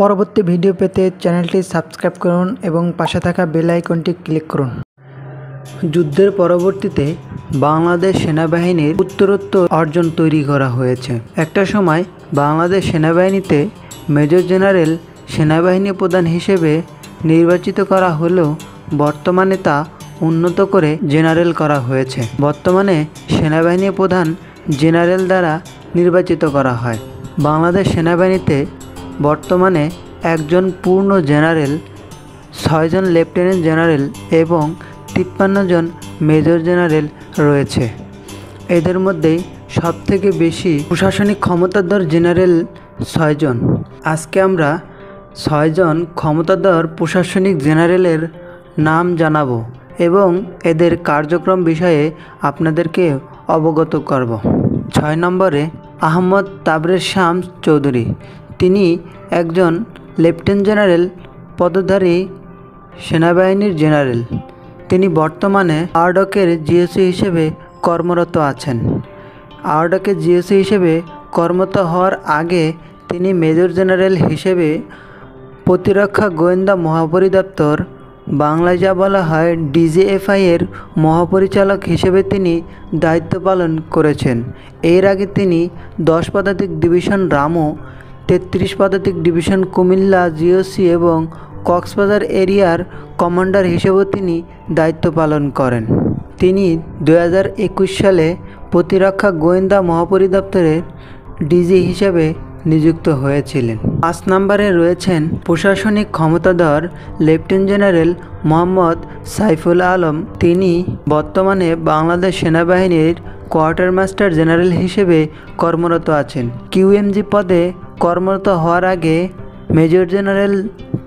পরবর্তী ভিডিও পেতে চ্যানেলটি সাবস্ক্রাইব করুন এবং পাশে থাকা বেল আইকনটি ক্লিক করুন। যুদ্ধের পরবর্তীতে বাংলাদেশ সেনাবাহিনীর উত্তরোত্তর অর্জন তৈরি করা হয়েছে। একটা সময় বাংলাদেশ সেনাবাহিনীতে মেজর জেনারেল সেনাবাহিনী প্রধান হিসেবে নির্বাচিত করা হলেও বর্তমানে তা উন্নত করে জেনারেল করা হয়েছে। বর্তমানে সেনাবাহিনী প্রধান জেনারেল দ্বারা নির্বাচিত করা হয়। বাংলাদেশ সেনাবাহিনীতে বর্তমানে একজন পূর্ণ জেনারেল, ৬জন লেফটেন্যান্ট জেনারেল এবং ৫৩ জন মেজর জেনারেল রয়েছে। এদের মধ্যে সবথেকে বেশি প্রশাসনিক ক্ষমতাধর জেনারেল ৬জন। আজকে আমরা ৬জন ক্ষমতাধর প্রশাসনিক জেনারেলের নাম জানাবো এবং এদের কার্যক্রম বিষয়ে আপনাদেরকে অবগত করব। ৬ নম্বরে আহম্মদ তাবরের শ্যাম চৌধুরী, তিনি একজন লেফটেন্যান্ট জেনারেল পদধারী সেনাবাহিনীর জেনারেল। তিনি বর্তমানে আরডকের জিওসি হিসেবে কর্মরত আছেন। আরডকের জিওসি হিসেবে কর্মরত হওয়ার আগে তিনি মেজর জেনারেল হিসেবে প্রতিরক্ষা গোয়েন্দা মহাপরিদপ্তর, বাংলায় যা বলা হয় ডিজিএফআই এর মহাপরিচালক হিসেবে তিনি দায়িত্ব পালন করেছেন। এর আগে তিনি 10 পদাতিক ডিভিশন রামু, 33 পদাতিক ডিভিশন কুমিল্লা জিওসি এবং কক্সবাজার এরিয়ার কমান্ডার হিসেবেও তিনি দায়িত্ব পালন করেন। তিনি ২০২১ সালে প্রতিরক্ষা গোয়েন্দা মহাপরিদপ্তরের ডিজি হিসেবে নিযুক্ত হয়েছিলেন। ৫ নম্বরে রয়েছেন প্রশাসনিক ক্ষমতাধর লেফটেন্যান্ট জেনারেল মোহাম্মদ সাইফুল আলম। তিনি বর্তমানে বাংলাদেশ সেনাবাহিনীর কোয়ার্টার মাস্টার জেনারেল হিসেবে কর্মরত আছেন। কিউএমজি পদে কর্মরত হওয়ার আগে মেজর জেনারেল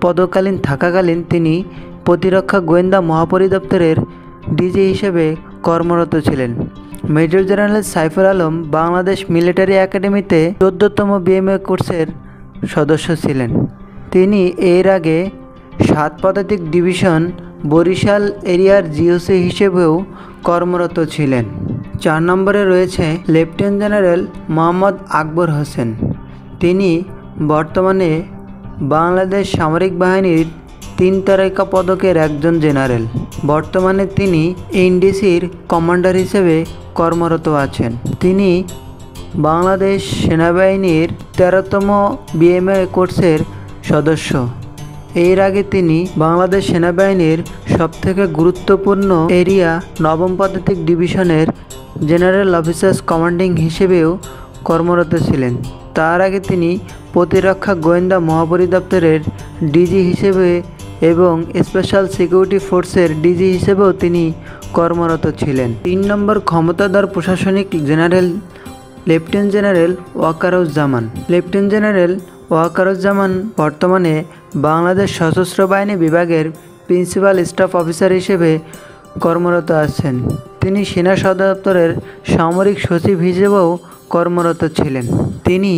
পদকালীন থাকাকালীন তিনি প্রতিরক্ষা গোয়েন্দা মহাপরিদপ্তরের ডিজি হিসেবে কর্মরত ছিলেন। Major general Saiful Alam Bangladesh military একাডেমিতে ১৪তম বিএমএ কোর্সের সদস্য ছিলেন। তিনি এর আগে ৭ পদাতিক ডিভিশন বরিশাল এরিয়ার জিওসি হিসেবেও কর্মরত ছিলেন। ৪ নম্বরে রয়েছে লেফটেন্যান্ট জেনারেল মোহাম্মদ আকবর হোসেন। তিনি বর্তমানে বাংলাদেশ সামরিক বাহিনীর ৩ তারকা পদকের একজন জেনারেল। বর্তমানে তিনি এনডিসির কমান্ডার হিসেবে কর্মরত আছেন। তিনি বাংলাদেশ সেনাবাহিনীর ১৩তম বিএমএ কোর্সের সদস্য। এর আগে তিনি বাংলাদেশ সেনাবাহিনীর সবথেকে গুরুত্বপূর্ণ এরিয়া 9ম পদাতিক ডিভিশনের জেনারেল অফিসার্স কমান্ডিং হিসেবেও কর্মরত ছিলেন। তার আগে তিনি প্রতিরক্ষা গোয়েন্দা মহাপরিদপ্তরের ডিজি হিসেবে এবং স্পেশাল সিকিউরিটি ফোর্সের ডিজি হিসেবেও তিনি কর্মরত ছিলেন। ৩ নম্বর ক্ষমতাধর প্রশাসনিক জেনারেল লেফটেন্যান্ট জেনারেল ওয়াকারউজ জামান। লেফটেন্যান্ট জেনারেল ওয়াকারউজ জামান বর্তমানে বাংলাদেশ সশস্ত্র বাহিনী বিভাগের প্রিন্সিপাল স্টাফ অফিসার হিসেবে কর্মরত আছেন। তিনি সেনা সদর দপ্তরের সামরিক সচিব হিসেবেও কর্মরত ছিলেন। তিনি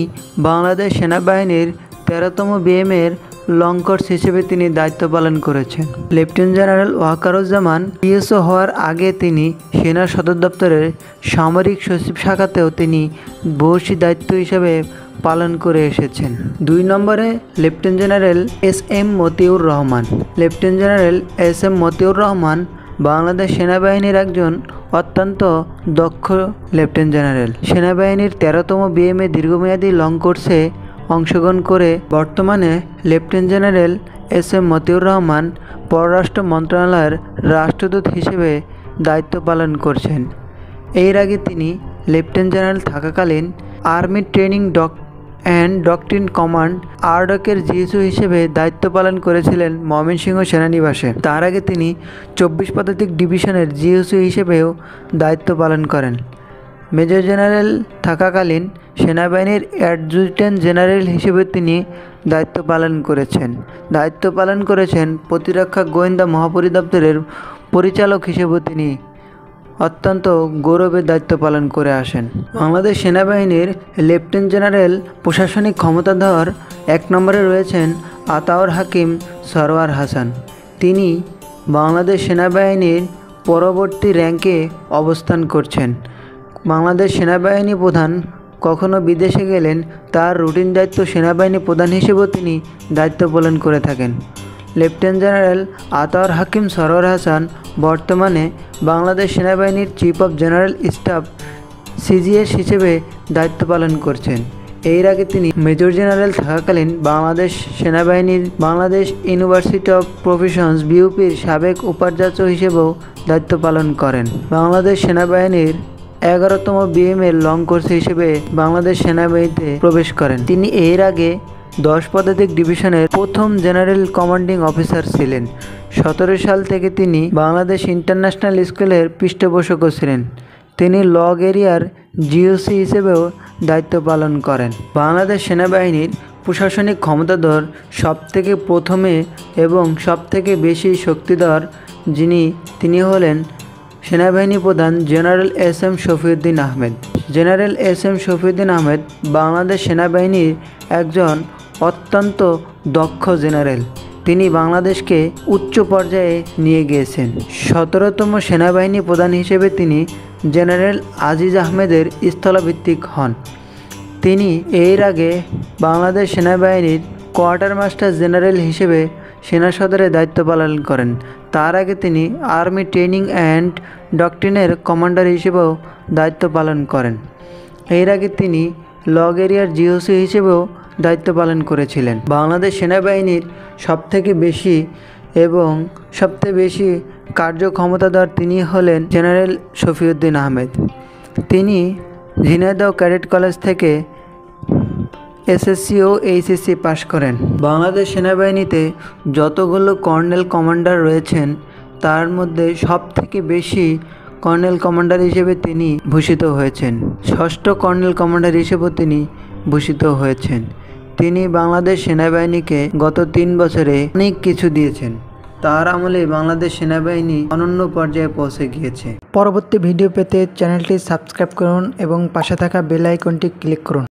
বাংলাদেশ সেনাবাহিনীর ১৩তম বিএমএর লং কোর্স হিসেবে তিনি দায়িত্ব পালন করেছেন। Lieutenant general Wakeruz Zaman PSO হওয়ার আগে তিনি সেনা সদর দপ্তরের সামরিক সচিব শাখাতেও তিনি বহুসী দায়িত্ব হিসেবে পালন করে এসেছেন। ২ নম্বরে lieutenant general S M Motiur Rahman Bangladesh সেনাবাহিনীর একজন অত্যন্ত দক্ষ লেফটেন্যান্ট জেনারেল। সেনাবাহিনীর ১৩তম বিএমএ দীর্ঘমেয়াদী লং কোর্সে অংশগ্রহণ করে বর্তমানে lieutenant general S M Motiur Rahman পররাষ্ট্র মন্ত্রণালয়ের রাষ্ট্রদূত হিসেবে দায়িত্ব পালন করছেন। এর আগে তিনি লেফটেন্যান্ট জেনারেল থাকাকালীন আর্মি ট্রেনিং ডক্ট্রিন কমান্ড আরডকের জিএসও হিসেবে দায়িত্ব পালন করেছিলেন ময়মনসিংহ সেনানিবাসে। তার আগে তিনি ২৪ পদাতিক ডিভিশনের জিএসও হিসেবেও দায়িত্ব পালন করেন। মেজর জেনারেল থাকাকালীন সেনাবাহিনীর অ্যাডজুটেন্ট জেনারেল হিসেবে তিনি দায়িত্ব পালন করেছেন। প্রতিরক্ষা গোয়েন্দা মহাপরিদপ্তরের পরিচালক হিসেবেও তিনি অত্যন্ত গৌরবের দায়িত্ব পালন করে আসেন। বাংলাদেশ সেনাবাহিনীর লেফটেন্যান্ট জেনারেল প্রশাসনিক ক্ষমতাধর ১ নম্বরে রয়েছেন আতাওয়ার হাকিম সরওয়ার হাসান। তিনি বাংলাদেশ সেনাবাহিনীর পরবর্তী র্যাঙ্কে অবস্থান করছেন। বাংলাদেশ সেনাবাহিনী প্রধান কখনো বিদেশে গেলেন, তার রুটিন দায়িত্ব সেনাবাহিনী প্রধান হিসেবেও তিনি দায়িত্ব পালন করে থাকেন। লেফটেন্যান্ট জেনারেল আতাওয়ার হাকিম সরওয়ার হাসান বর্তমানে বাংলাদেশ সেনাবাহিনীর chief of general staff CGS হিসেবে দায়িত্ব পালন করছেন। এর আগে তিনি মেজর জেনারেল থাকাকালীন বাংলাদেশ সেনাবাহিনীর বাংলাদেশ ইউনিভার্সিটি অব প্রফেশনস বিউপির সাবেক উপাচার্য হিসেবেও দায়িত্ব পালন করেন। বাংলাদেশ সেনাবাহিনীর 11তম বিএমের লং কোর্স হিসেবে বাংলাদেশ সেনাবাহিনীতে প্রবেশ করেন। তিনি এর আগে 10 পদাতিক ডিভিশনের প্রথম জেনারেল কমান্ডিং অফিসার ছিলেন। 17 সাল থেকে তিনি বাংলাদেশ ইন্টারন্যাশনাল স্কুলের পৃষ্ঠপোষকও ছিলেন। তিনি লগ এরিয়ার জিওসি হিসেবেও দায়িত্ব পালন করেন। বাংলাদেশ সেনাবাহিনীর প্রশাসনিক ক্ষমতাধর সবথেকে প্রথমে এবং সবথেকে বেশি শক্তিধর তিনি হলেন সেনাবাহিনী প্রধান general S M Shafiuddin Ahmed. General S M Shafiuddin Ahmed Bangladesh সেনাবাহিনীর একজন অত্যন্ত দক্ষ জেনারেল। তিনি বাংলাদেশকে উচ্চ পর্যায়ে নিয়ে গিয়েছেন। 17তম সেনাবাহিনী প্রধান হিসেবে তিনি জেনারেল আজিজ আহমেদের স্থলাভিত্তিক হন। তিনি এর আগে বাংলাদেশ সেনাবাহিনীর কোয়ার্টার মাস্টার জেনারেল হিসেবে সেনা সদরে দায়িত্ব পালন করেন। তার আগে তিনি আর্মি ট্রেনিং অ্যান্ড ডক্ট্রিনের কমান্ডার হিসেবেও দায়িত্ব পালন করেন। এর আগে তিনি লগ এরিয়ার জিওসি হিসেবেও দায়িত্ব পালন করেছিলেন। বাংলাদেশ সেনাবাহিনীর সবথেকে বেশি এবং সবথেকে বেশি কার্যক্ষমতাধর তিনি হলেন জেনারেল শফিউদ্দিন আহমেদ। তিনি ঝিনাইদাও ক্যাডেট কলেজ থেকে এসএসসি ও এইচএসসি পাশ করেন। বাংলাদেশ সেনাবাহিনীতে যতগুলো কর্নেল কমান্ডার রয়েছেন তার মধ্যে সবথেকে বেশি কর্নেল কমান্ডার হিসেবে তিনি ভূষিত হয়েছেন। 6ষ্ঠ কর্নেল কমান্ডার হিসেবেও তিনি ভূষিত হয়েছেন। তিনি বাংলাদেশ সেনাবাহিনীকে গত 3 বছরে অনেক কিছু দিয়েছেন। তার আমলে বাংলাদেশ সেনাবাহিনী অনন্য পর্যায়ে পৌঁছে গিয়েছে। পরবর্তী ভিডিও পেতে চ্যানেলটি সাবস্ক্রাইব করুন এবং পাশে থাকা বেল আইকনটি ক্লিক করুন।